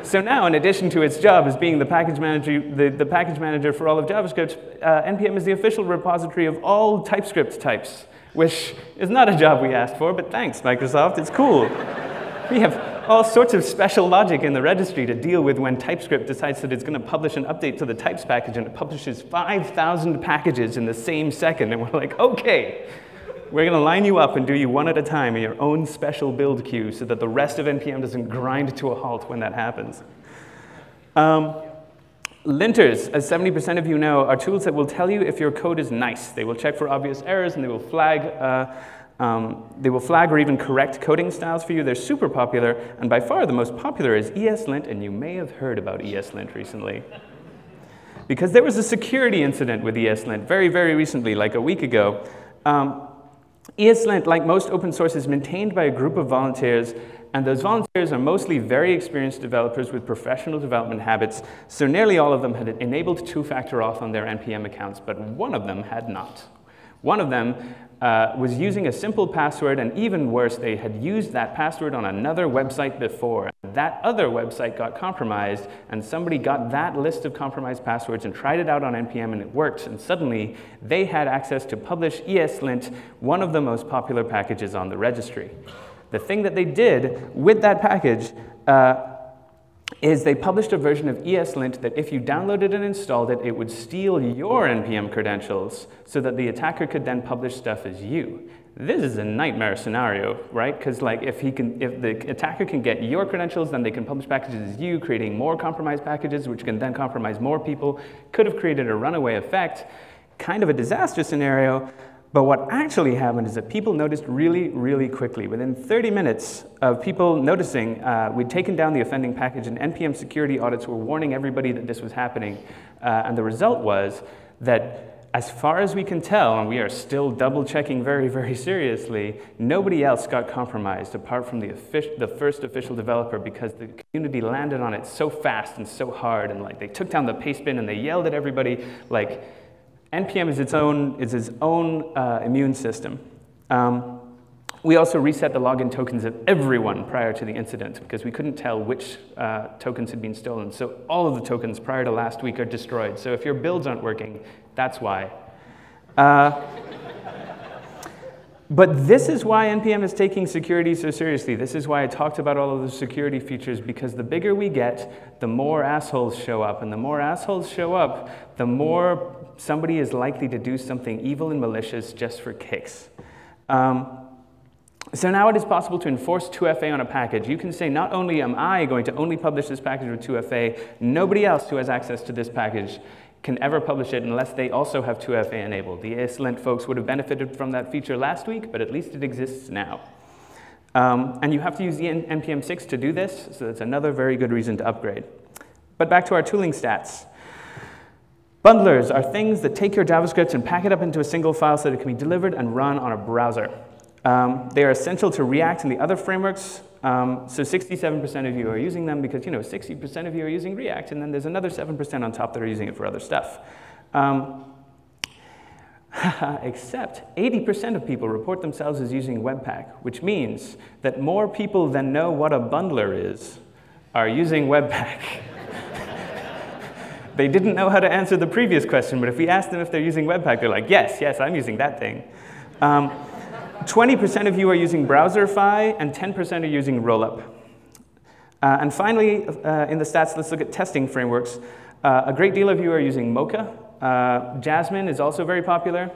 So now, in addition to its job as being the package manager, the, the package manager for all of JavaScript, uh, N P M is the official repository of all TypeScript types, which is not a job we asked for, but thanks, Microsoft, it's cool. We have all sorts of special logic in the registry to deal with when TypeScript decides that it's going to publish an update to the types package, and it publishes five thousand packages in the same second, and we're like, okay. We're going to line you up and do you one at a time in your own special build queue so that the rest of N P M doesn't grind to a halt when that happens. Um, linters, as seventy percent of you know, are tools that will tell you if your code is nice. They will check for obvious errors, and they will flag, uh, um, they will flag or even correct coding styles for you. They're super popular, and by far the most popular is ESLint, and you may have heard about ESLint recently. Because there was a security incident with ESLint very, very recently, like a week ago. Um, ESLint, like most open source, is maintained by a group of volunteers, and those volunteers are mostly very experienced developers with professional development habits, so nearly all of them had enabled two-factor auth on their N P M accounts, but one of them had not. One of them uh, was using a simple password, and even worse, they had used that password on another website before. That other website got compromised, and somebody got that list of compromised passwords and tried it out on N P M, and it worked, and suddenly they had access to publish ESLint, one of the most popular packages on the registry. The thing that they did with that package uh, is they published a version of ESLint that if you downloaded and installed it, it would steal your N P M credentials so that the attacker could then publish stuff as you. This is a nightmare scenario, right? Because like if he can, if the attacker can get your credentials, then they can publish packages as you, creating more compromised packages, which can then compromise more people. Could have created a runaway effect, kind of a disaster scenario. But what actually happened is that people noticed really, really quickly. Within thirty minutes of people noticing, uh, we'd taken down the offending package, and N P M security audits were warning everybody that this was happening. Uh, and the result was that, as far as we can tell, and we are still double-checking very, very seriously, nobody else got compromised apart from the, the first official developer, because the community landed on it so fast and so hard, and like they took down the paste bin and they yelled at everybody, like. N P M is its own, is its own uh, immune system. Um, we also reset the login tokens of everyone prior to the incident because we couldn't tell which uh, tokens had been stolen. So all of the tokens prior to last week are destroyed. So if your builds aren't working, that's why. Uh, But this is why N P M is taking security so seriously. This is why I talked about all of the security features, because the bigger we get, the more assholes show up. And the more assholes show up, the more somebody is likely to do something evil and malicious just for kicks. Um, So now it is possible to enforce two F A on a package. You can say, not only am I going to only publish this package with two F A, nobody else who has access to this package can ever publish it unless they also have two F A enabled. The ESLint folks would have benefited from that feature last week, but at least it exists now. Um, and you have to use the N P M six to do this, so that's another very good reason to upgrade. But back to our tooling stats. Bundlers are things that take your JavaScript and pack it up into a single file so that it can be delivered and run on a browser. Um, they are essential to React and the other frameworks, um, so sixty-seven percent of you are using them because, you know, sixty percent of you are using React, and then there's another seven percent on top that are using it for other stuff. Um, except eighty percent of people report themselves as using Webpack, which means that more people than know what a bundler is are using Webpack. They didn't know how to answer the previous question, but if we ask them if they're using Webpack, they're like, yes, yes, I'm using that thing. Um, twenty percent of you are using Browserify, and ten percent are using Rollup. Uh, and finally, uh, in the stats, let's look at testing frameworks. Uh, a great deal of you are using Mocha. Uh, Jasmine is also very popular.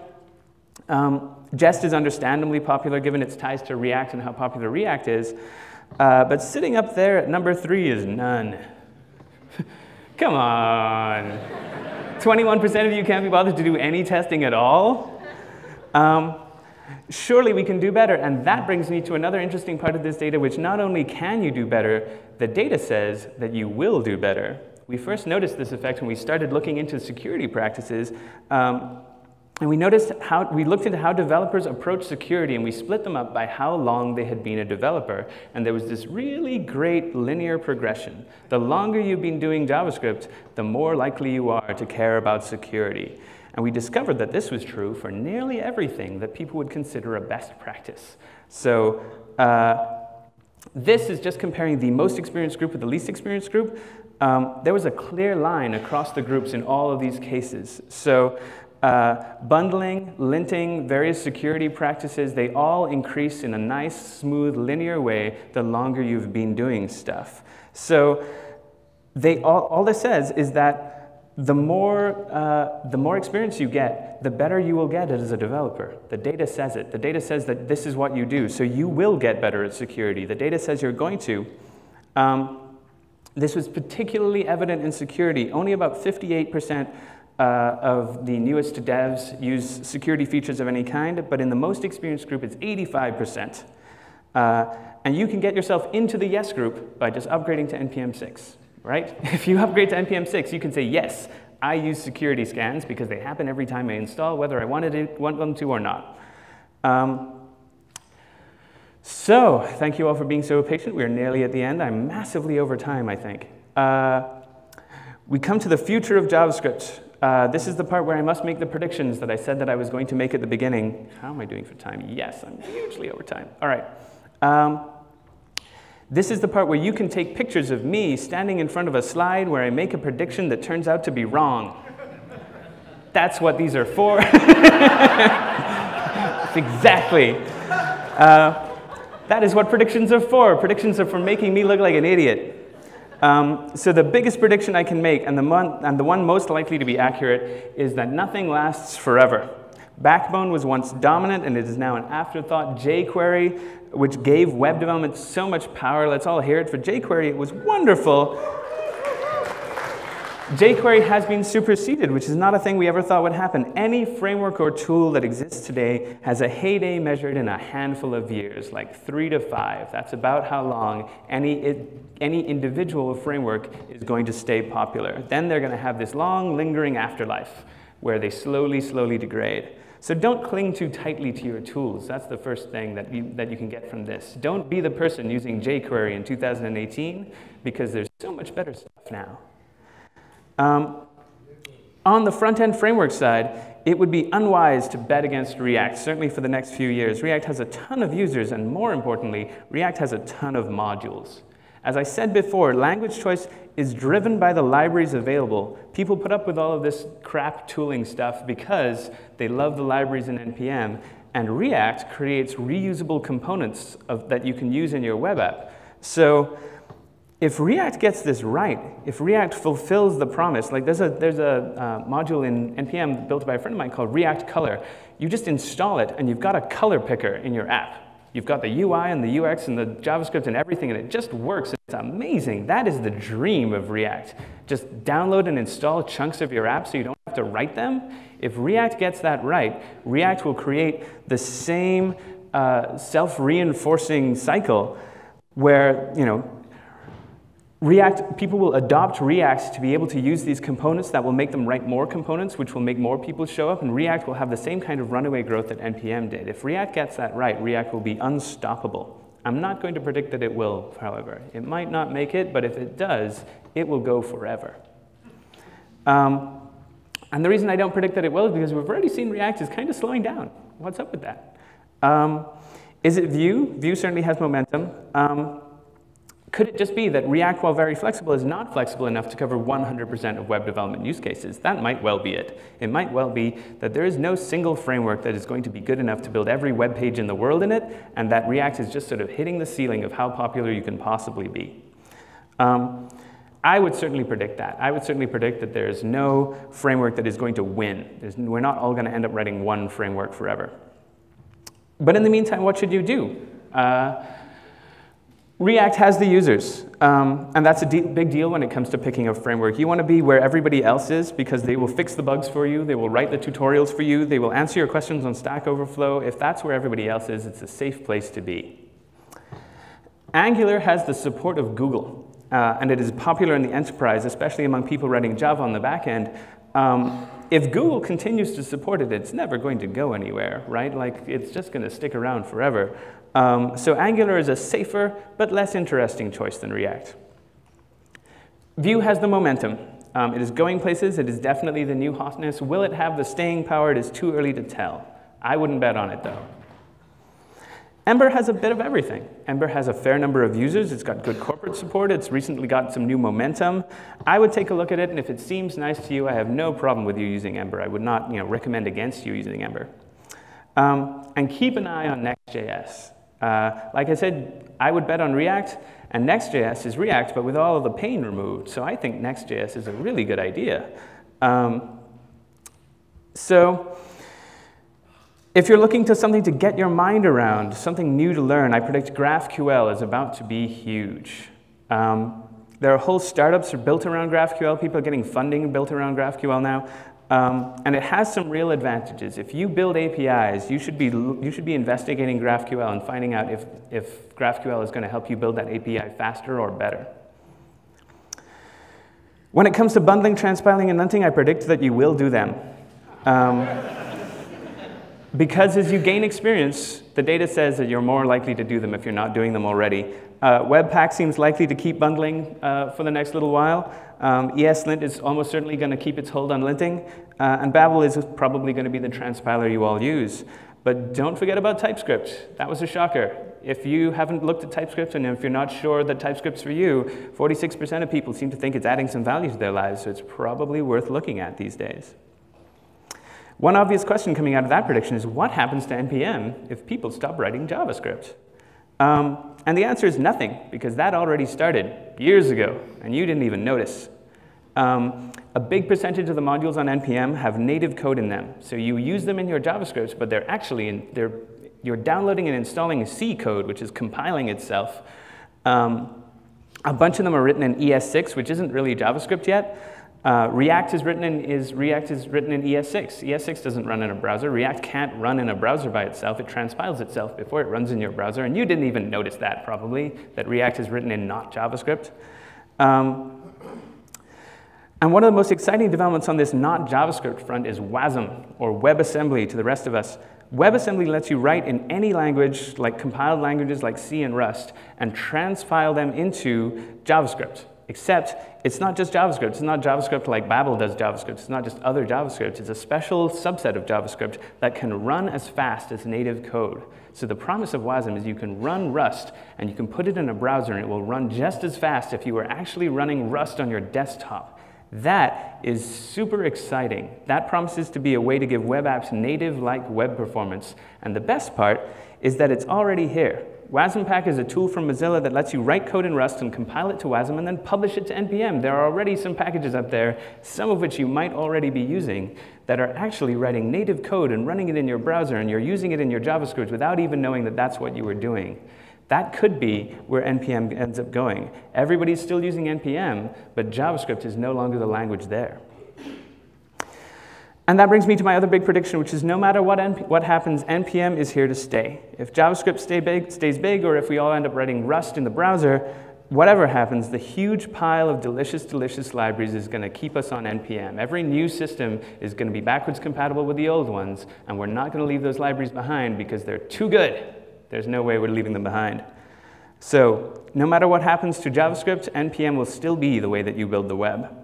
Um, Jest is understandably popular, given its ties to React and how popular React is. Uh, but sitting up there at number three is none. Come on. twenty-one percent of you can't be bothered to do any testing at all. Um, Surely we can do better, and that brings me to another interesting part of this data, which not only can you do better, the data says that you will do better. We first noticed this effect when we started looking into security practices, um, and we noticed how, we looked into how developers approach security, and we split them up by how long they had been a developer, and there was this really great linear progression. The longer you've been doing JavaScript, the more likely you are to care about security. And we discovered that this was true for nearly everything that people would consider a best practice. So uh, this is just comparing the most experienced group with the least experienced group. Um, there was a clear line across the groups in all of these cases. So uh, bundling, linting, various security practices, they all increase in a nice, smooth, linear way the longer you've been doing stuff. So they all, all this says is that The more, uh, the more experience you get, the better you will get as a developer. The data says it. The data says that this is what you do, so you will get better at security. The data says you're going to. Um, this was particularly evident in security. Only about fifty-eight percent uh, of the newest devs use security features of any kind, but in the most experienced group, it's eighty-five percent. Uh, and you can get yourself into the yes group by just upgrading to N P M six. Right? If you upgrade to N P M six, you can say, yes, I use security scans because they happen every time I install, whether I wanted it, want them to or not. Um, so, thank you all for being so patient. We're nearly at the end. I'm massively over time, I think. Uh, we come to the future of JavaScript. Uh, this is the part where I must make the predictions that I said that I was going to make at the beginning. How am I doing for time? Yes, I'm hugely over time. All right. Um, This is the part where you can take pictures of me standing in front of a slide where I make a prediction that turns out to be wrong. That's what these are for. Exactly. Uh, that is what predictions are for. Predictions are for making me look like an idiot. Um, so the biggest prediction I can make, and the, mon and the one most likely to be accurate, is that nothing lasts forever. Backbone was once dominant, and it is now an afterthought. jQuery, which gave web development so much power. Let's all hear it for jQuery. It was wonderful. jQuery has been superseded, which is not a thing we ever thought would happen. Any framework or tool that exists today has a heyday measured in a handful of years, like three to five. That's about how long any, any individual framework is going to stay popular. Then they're going to have this long, lingering afterlife where they slowly, slowly degrade. So don't cling too tightly to your tools. That's the first thing that you, that you can get from this. Don't be the person using jQuery in two thousand eighteen, because there's so much better stuff now. Um, on the front-end framework side, it would be unwise to bet against React, certainly for the next few years. React has a ton of users, and more importantly, React has a ton of modules. As I said before, language choice is driven by the libraries available. People put up with all of this crap tooling stuff because they love the libraries in N P M, And React creates reusable components of, that you can use in your web app. So if React gets this right, if React fulfills the promise, like there's a, there's a uh, module in N P M built by a friend of mine called React Color. You just install it, and you've got a color picker in your app. You've got the U I and the U X and the JavaScript and everything, and it just works. It's amazing. That is the dream of React. Just download and install chunks of your app so you don't have to write them. If React gets that right, React will create the same uh, self-reinforcing cycle where, you know, React, people will adopt React to be able to use these components that will make them write more components, which will make more people show up, and React will have the same kind of runaway growth that N P M did. If React gets that right, React will be unstoppable. I'm not going to predict that it will, however. It might not make it, but if it does, it will go forever. Um, and the reason I don't predict that it will is because we've already seen React is kind of slowing down. What's up with that? Um, is it Vue? Vue certainly has momentum. Um, Could it just be that React, while very flexible, is not flexible enough to cover one hundred percent of web development use cases? That might well be it. It might well be that there is no single framework that is going to be good enough to build every web page in the world in it, and that React is just sort of hitting the ceiling of how popular you can possibly be. Um, I would certainly predict that. I would certainly predict that there is no framework that is going to win. There's, we're not all going to end up writing one framework forever. But in the meantime, what should you do? Uh, React has the users, um, and that's a de- big deal when it comes to picking a framework. You want to be where everybody else is because they will fix the bugs for you, they will write the tutorials for you, they will answer your questions on Stack Overflow. If that's where everybody else is, it's a safe place to be. Angular has the support of Google, uh, and it is popular in the enterprise, especially among people writing Java on the back end. Um, if Google continues to support it, it's never going to go anywhere, right? Like, it's just going to stick around forever. Um, so Angular is a safer but less interesting choice than React. Vue has the momentum. Um, it is going places. It is definitely the new hotness. Will it have the staying power? It is too early to tell. I wouldn't bet on it, though. Ember has a bit of everything. Ember has a fair number of users. It's got good corporate support. It's recently got some new momentum. I would take a look at it, and if it seems nice to you, I have no problem with you using Ember. I would not, you know, recommend against you using Ember. Um, and keep an eye on Next dot J S. Uh, like I said, I would bet on React, and Next dot J S is React, but with all of the pain removed. So I think Next dot J S is a really good idea. Um, so if you're looking to something to get your mind around, something new to learn, I predict GraphQL is about to be huge. Um, there are whole startups are built around GraphQL. People are getting funding built around GraphQL now. Um, and it has some real advantages. If you build A P Is, you should be, you should be investigating GraphQL and finding out if, if GraphQL is going to help you build that A P I faster or better. When it comes to bundling, transpiling, and linting, I predict that you will do them. Um, because as you gain experience, the data says that you're more likely to do them if you're not doing them already. Uh, Webpack seems likely to keep bundling uh, for the next little while. Um, ESLint is almost certainly going to keep its hold on linting. Uh, and Babel is probably going to be the transpiler you all use. But don't forget about TypeScript. That was a shocker. If you haven't looked at TypeScript and if you're not sure that TypeScript's for you, forty-six percent of people seem to think it's adding some value to their lives, so it's probably worth looking at these days. One obvious question coming out of that prediction is, what happens to N P M if people stop writing JavaScript? Um, and the answer is nothing, because that already started years ago, and you didn't even notice. Um, a big percentage of the modules on N P M have native code in them. So you use them in your JavaScript, but they're actually, in, they're, you're downloading and installing C code, which is compiling itself. Um, a bunch of them are written in E S six, which isn't really JavaScript yet. Uh, React is written in is React is written in E S six. E S six doesn't run in a browser. React can't run in a browser by itself. It transpiles itself before it runs in your browser, and you didn't even notice that probably that React is written in not JavaScript. Um, and one of the most exciting developments on this not JavaScript front is WASM, or WebAssembly to the rest of us. WebAssembly lets you write in any language, like compiled languages like C and Rust, and transpile them into JavaScript. Except it's not just JavaScript. It's not JavaScript like Babel does JavaScript. It's not just other JavaScript. It's a special subset of JavaScript that can run as fast as native code. So the promise of WASM is you can run Rust, and you can put it in a browser, and it will run just as fast if you were actually running Rust on your desktop. That is super exciting. That promises to be a way to give web apps native-like web performance. And the best part is that it's already here. WASMpack is a tool from Mozilla that lets you write code in Rust and compile it to WASM and then publish it to N P M. There are already some packages up there, some of which you might already be using, that are actually writing native code and running it in your browser, and you're using it in your JavaScript without even knowing that that's what you were doing. That could be where N P M ends up going. Everybody's still using N P M, but JavaScript is no longer the language there. And that brings me to my other big prediction, which is no matter what, what happens, N P M is here to stay. If JavaScript stay big, stays big, or if we all end up writing Rust in the browser, whatever happens, the huge pile of delicious, delicious libraries is going to keep us on N P M. Every new system is going to be backwards compatible with the old ones, and we're not going to leave those libraries behind because they're too good. There's no way we're leaving them behind. So no matter what happens to JavaScript, N P M will still be the way that you build the web.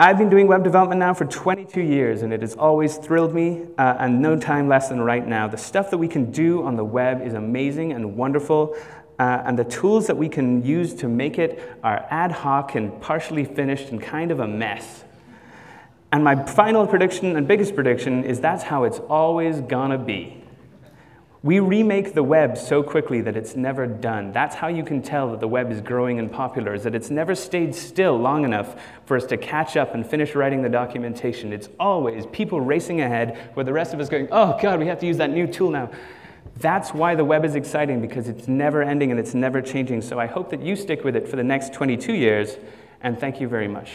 I've been doing web development now for twenty-two years, and it has always thrilled me, uh, and no time less than right now. The stuff that we can do on the web is amazing and wonderful, uh, and the tools that we can use to make it are ad hoc and partially finished and kind of a mess. And my final prediction and biggest prediction is that's how it's always gonna be. We remake the web so quickly that it's never done. That's how you can tell that the web is growing and popular, is that it's never stayed still long enough for us to catch up and finish writing the documentation. It's always people racing ahead with the rest of us going, oh God, we have to use that new tool now. That's why the web is exciting, because it's never ending and it's never changing. So I hope that you stick with it for the next twenty-two years, and thank you very much.